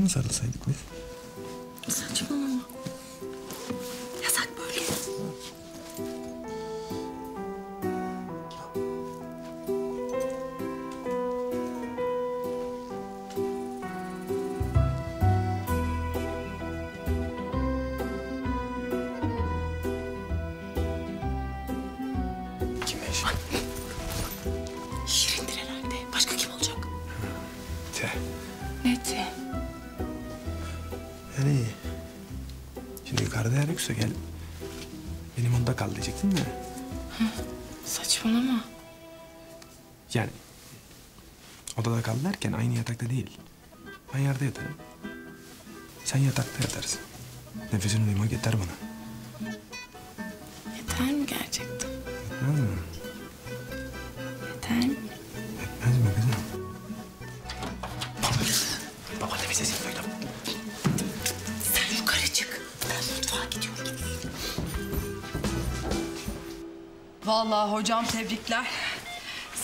mı sarılsaydık biz? Saçmalama. Yasak böyle. Kim eşi? Şirindir herhalde. Başka kim olacak? Te. Ne te? Yani şimdi yukarıda yer yoksa gel benim onda kal diyecektin de. Hı, saçmalama. Yani odada kal derken aynı yatakta değil. Ben yerde yatarım. Sen yatakta yatarsın. Nefesini duymak yeter bana. Yeter mi gerçekten? Yetmez mi? Yeter mi? Yetmez mi kızım? Baba nefesini duydum. Sen yukarı çık. Ben mutfağa gidiyorum. Vallahi hocam tebrikler.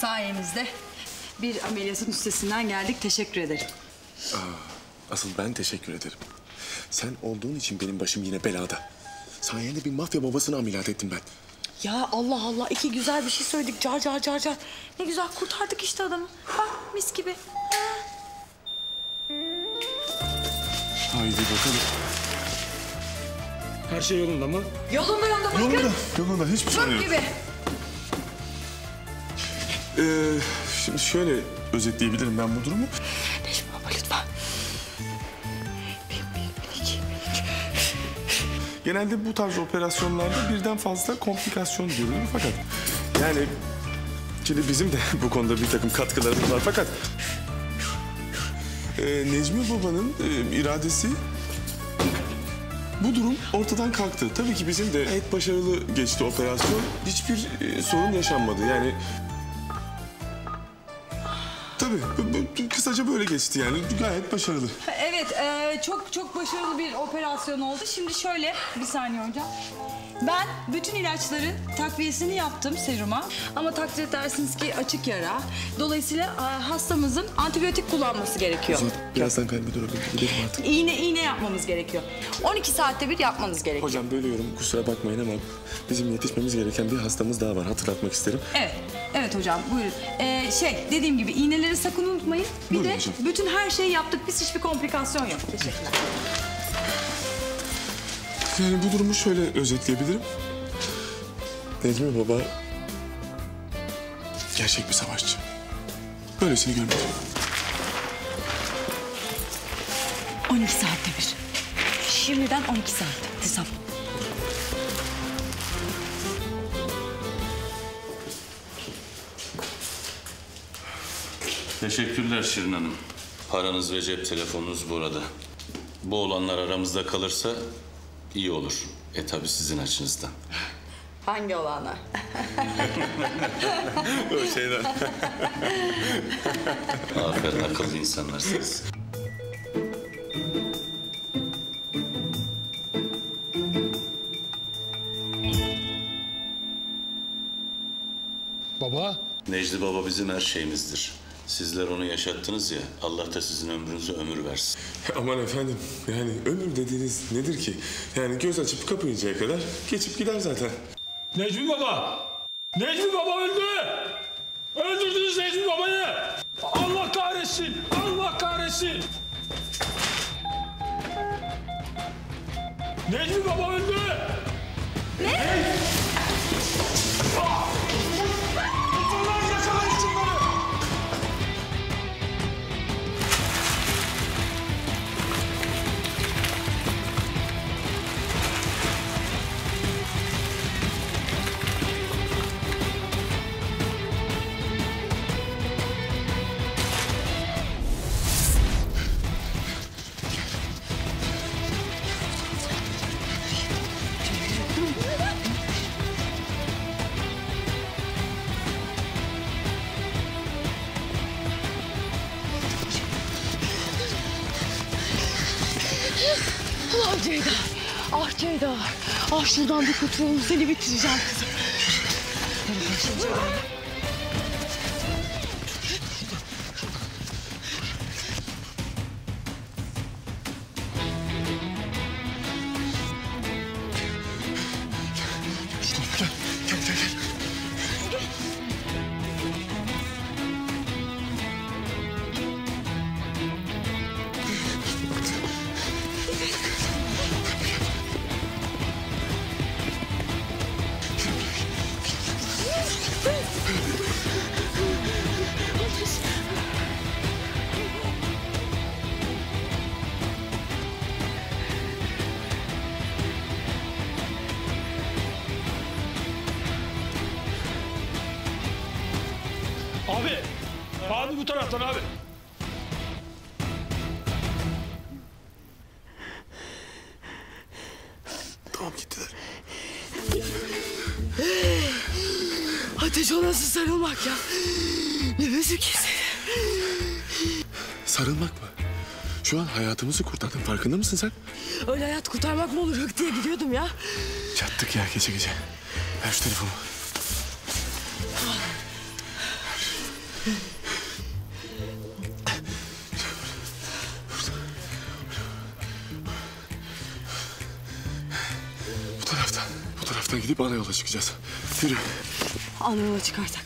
Sayenizde bir ameliyatın üstesinden geldik. Teşekkür ederim. Asıl ben teşekkür ederim. Sen olduğun için benim başım yine belada. Sayende bir mafya babasını ameliyat ettim ben. Ya Allah Allah, iki güzel bir şey söyledik. Car car car car. Ne güzel kurtardık işte adamı. Bak mis gibi. Haydi bakalım. Her şey yolunda mı? Yolunda yolunda bakın. Yolunda hiçbir şey yok. Çok gibi. Şimdi şöyle özetleyebilirim ben bu durumu. Necmi baba lütfen. Genelde bu tarz operasyonlarda birden fazla komplikasyon görülür fakat yani şimdi bizim de bu konuda bir takım katkılarımız var fakat Necmi babanın iradesi bu durum ortadan kalktı. Tabii ki bizim de gayet başarılı geçti operasyon. Hiçbir sorun yaşanmadı yani. Tabii kısaca böyle geçti yani gayet başarılı. Evet çok başarılı bir operasyon oldu. Şimdi şöyle bir saniye hocam. Ben bütün ilaçların takviyesini yaptım seruma. Ama takdir edersiniz ki açık yara. Dolayısıyla hastamızın antibiyotik kullanması gerekiyor. Birazdan kalbi durabilir. Gidelim artık. İğne yapmamız gerekiyor. 12 saatte bir yapmanız gerekiyor. Hocam bölüyorum kusura bakmayın ama bizim yetişmemiz gereken bir hastamız daha var. Hatırlatmak isterim. Evet. Evet hocam buyurun. Dediğim gibi iğneleri sakın unutmayın. Bir buyurun de hocam. Bütün her şeyi yaptık. Biz hiçbir komplikasyon yok. Teşekkürler. Yani bu durumu şöyle özetleyebilirim. Necmi baba gerçek bir savaşçı. Böylesini görmedim. 12 saatte bir. Şimdiden 12 saatte. Hesap. Teşekkürler Şirin Hanım. Paranız ve cep telefonunuz burada. Bu olanlar aramızda kalırsa iyi olur. Tabii sizin açınızdan. Hangi olanlar? O şeyden. Aferin akıllı insanlarsınız. Baba. Necdi baba bizim her şeyimizdir. Sizler onu yaşattınız ya, Allah da sizin ömrünüze ömür versin. Aman efendim, yani ömür dediğiniz nedir ki? Yani göz açıp kapayıncaya kadar geçip gider zaten. Necmi baba! Necmi baba öldü! Öldürdünüz Necmi babayı! Allah kahretsin! Allah kahretsin! Necmi baba öldü! Ne? Ah Ceyda, ah Ceyda, ah şuradan bir kurtulalım, seni bitireceğim kızım. Abi bu taraftan abi. Tamam gittiler. Ateş o nasıl sarılmak ya? Nefesim kesildi. Sarılmak mı? Şu an hayatımızı kurtardın. Farkında mısın sen? Öyle hayat kurtarmak mı olur? Hık diye gidiyordum ya. Çattık ya gece gece. Ver şu telefonu. Bu taraftan gidip ana yola çıkacağız. Yürü. Ana yola çıkarsak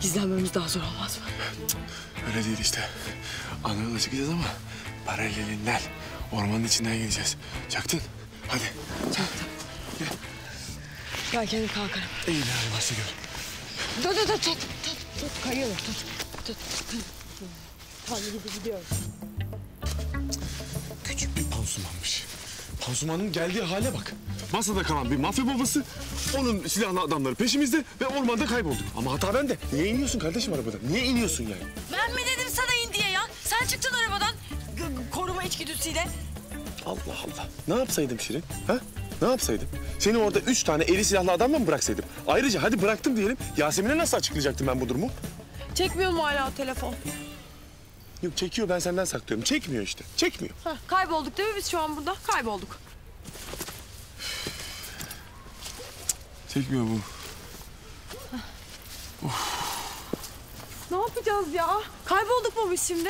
gizlenmemiz daha zor olmaz mı? Öyle değil işte. Ana yola çıkacağız ama paralelinden, ormanın içinden gideceğiz. Çaktın. Hadi. Çaktım. Gel. Ben kendim kalkarım. İyi hadi nasıl gör. Tut. Kayıyorlar. Tut. Tamam gidiyoruz. Küçük bir pansumanmış. Pansumanın geldiği hale bak. Masada kalan bir mafya babası, onun silahlı adamları peşimizde ve ormanda kaybolduk. Ama hata bende. Niye iniyorsun kardeşim arabadan? Niye iniyorsun yani? Ben mi dedim sana in diye ya? Sen çıktın arabadan koruma içgüdüsüyle. Allah Allah. Ne yapsaydım Şirin? Ha? Ne yapsaydım? Seni orada 3 tane eli silahlı adamla mı bıraksaydım? Ayrıca hadi bıraktım diyelim. Yasemin'e nasıl açıklayacaktım ben bu durumu? Çekmiyor mu hala o telefon? Yok çekiyor, ben senden saklıyorum. Çekmiyor işte. Çekmiyor. Heh, kaybolduk değil mi biz şu an burada? Kaybolduk. Çekmiyor bu. Ne yapacağız ya? Kaybolduk mu biz şimdi?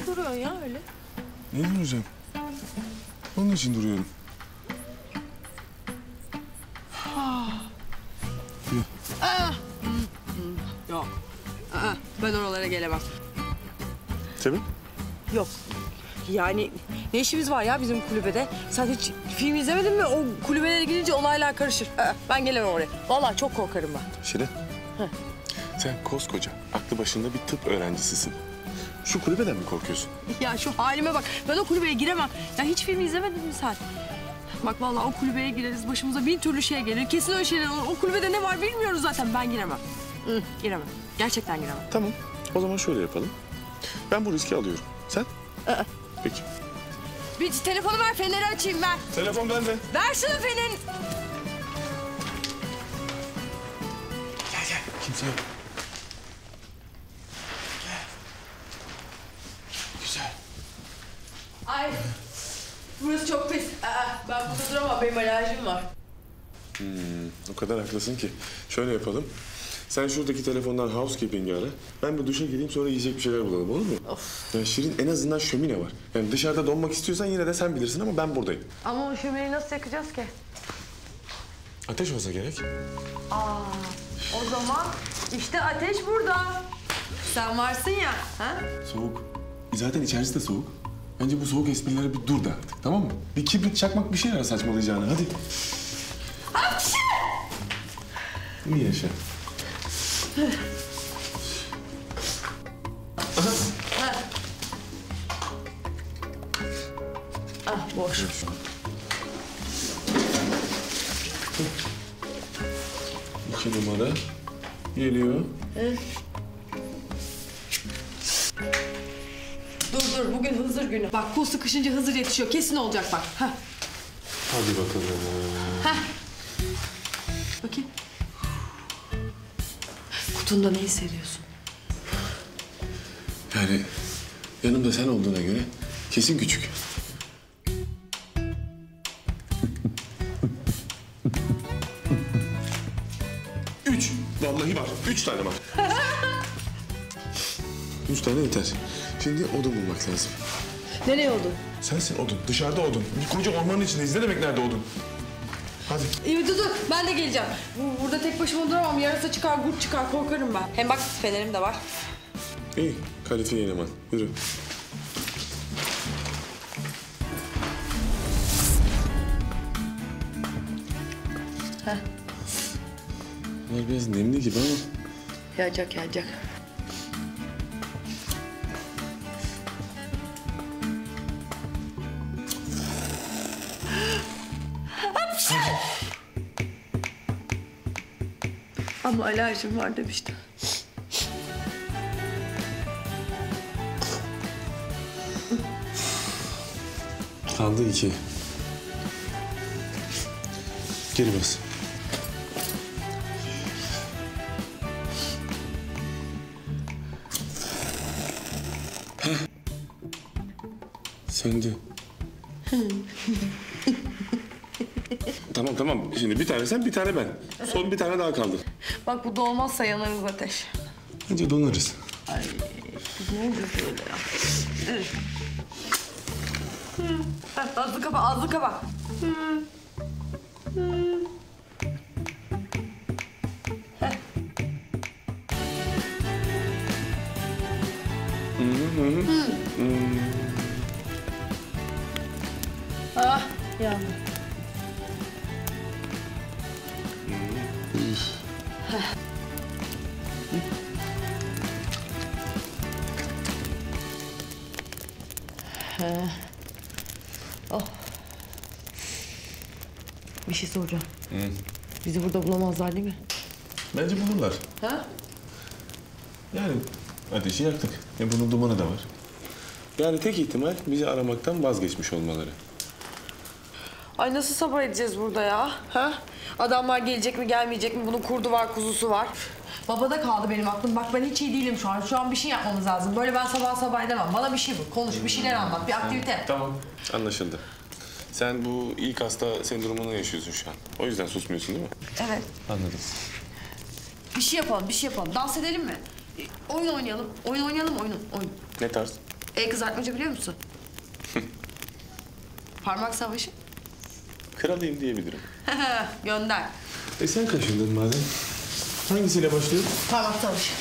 Ne duruyorsun ya öyle? Ne duracağım? Onun için duruyorum. Yok. Ben oralara gelemem. Sebep? Yok. Yani ne işimiz var ya bizim kulübede? Sen hiç film izlemedin mi? O kulübelere gidince olaylar karışır. Ben gelemem oraya. Vallahi çok korkarım ben. Şirin. Heh. Sen koskoca, aklı başında bir tıp öğrencisisin. Şu kulübeden mi korkuyorsun? Ya şu halime bak. Ben o kulübeye giremem. Ya hiç film izlemedin mi sen? Bak vallahi o kulübeye gireriz. Başımıza bin türlü şey gelir. Kesin öyle şeyler olur. O kulübede ne var bilmiyoruz zaten. Ben giremem. Giremem. Gerçekten giremem. Tamam. O zaman şöyle yapalım. Ben bu riski alıyorum. Sen? Peki. Bir telefonu ver, feneri açayım ver. Telefon bende. Ver şunu fenerini. Gel. Kimse yok. Gel. Güzel. Ay. Burası çok pis. Ben burada duramam. Benim alerjim var. O kadar haklısın ki. Şöyle yapalım. Sen şuradaki telefondan housekeeping'i ara. Ben bir duşa gireyim, sonra yiyecek bir şeyler bulalım, olur mu? Of. Ya Şirin, en azından şömine var. Yani dışarıda donmak istiyorsan yine de sen bilirsin ama ben buradayım. Ama o şömineyi nasıl yakacağız ki? Ateş olsa gerek. O zaman işte ateş burada. Sen varsın ya, ha? Soğuk. Zaten içerisi de soğuk. Bence bu soğuk esprilere bir dur da artık, tamam mı? Bir kibrit çakmak bir şey ara saçmalayacağını, hadi. Hapşi! İyi yaşa. Boş. İki numara geliyor. Dur bugün Hızır günü. Bak kul sıkışınca Hızır yetişiyor, kesin olacak bak. Heh. Hadi bakalım. Heh. Bakayım. Kutunda ne hissediyorsun? Yani yanımda sen olduğuna göre kesin küçük. Vallahi var. 3 tane var. 3 tane yeter. Şimdi odun bulmak lazım. Nereye odun? Sensin odun. Dışarıda odun. Koca ormanın içindeyiz. Ne demek nerede odun? Hadi. İyi dur. Ben de geleceğim. Burada tek başıma duramam. Yarasa çıkar, kurt çıkar. Korkarım ben. Hem bak fenerim de var. İyi. Kalifiye eleman. Yürü. Heh. Bunlar biraz nemli gibi ama... Yağacak. Ama alerjim var demiştim. Kaldı 2. Geri bas. Söndü. Tamam. Şimdi bir tane sen, bir tane ben. Son bir tane daha kaldı. Bak bu da olmazsa yanarız ateş. Bence donarız. Ay, ne oldu böyle ya? Evet. Azlı kapa, azlı kapa. Ah, yandım. Oh. Bir şey soracağım. Bizi burada bulamazlar değil mi? Bence bulurlar. Ha? Yani ateşi yaktık. Bunun dumanı da var. Yani tek ihtimal bizi aramaktan vazgeçmiş olmaları. Ay nasıl sabah edeceğiz burada ya? Ha? Adamlar gelecek mi gelmeyecek mi? Bunun kurdu var, kuzusu var. Babada kaldı benim aklım. Bak ben hiç iyi değilim şu an. Şu an bir şey yapmamız lazım. Böyle ben sabah sabah edemem. Bana bir şey bul. Konuş, bir şeyler anlat. Bir aktivite. Tamam. Anlaşıldı. Sen bu ilk hasta sendromunu yaşıyorsun şu an. O yüzden susmuyorsun değil mi? Evet. Anladım. Bir şey yapalım, bir şey yapalım. Dans edelim mi? Oyun oynayalım. Oyun. Ne tarz? Kızartmaca biliyor musun? Parmak savaşı. Kralıyım diyebilirim. Gönder. Sen kaşındın madem. Hangisiyle başlıyor? Parmak savaşı.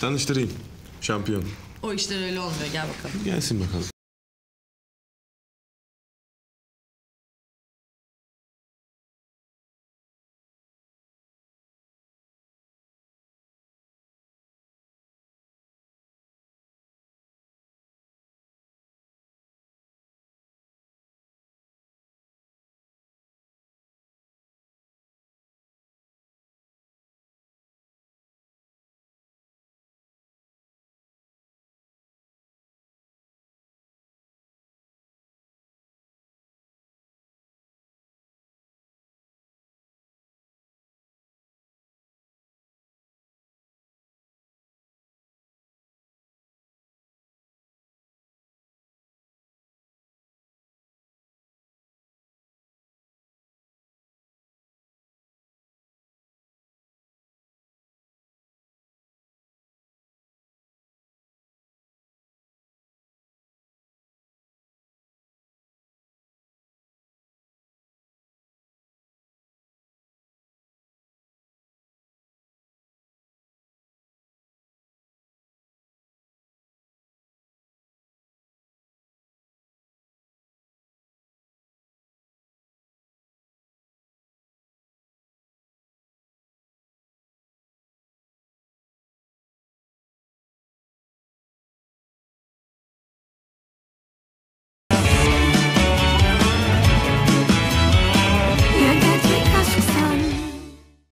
Tanıştırayım. Şampiyon. O işler öyle olmuyor. Gel bakalım. Gelsin bakalım.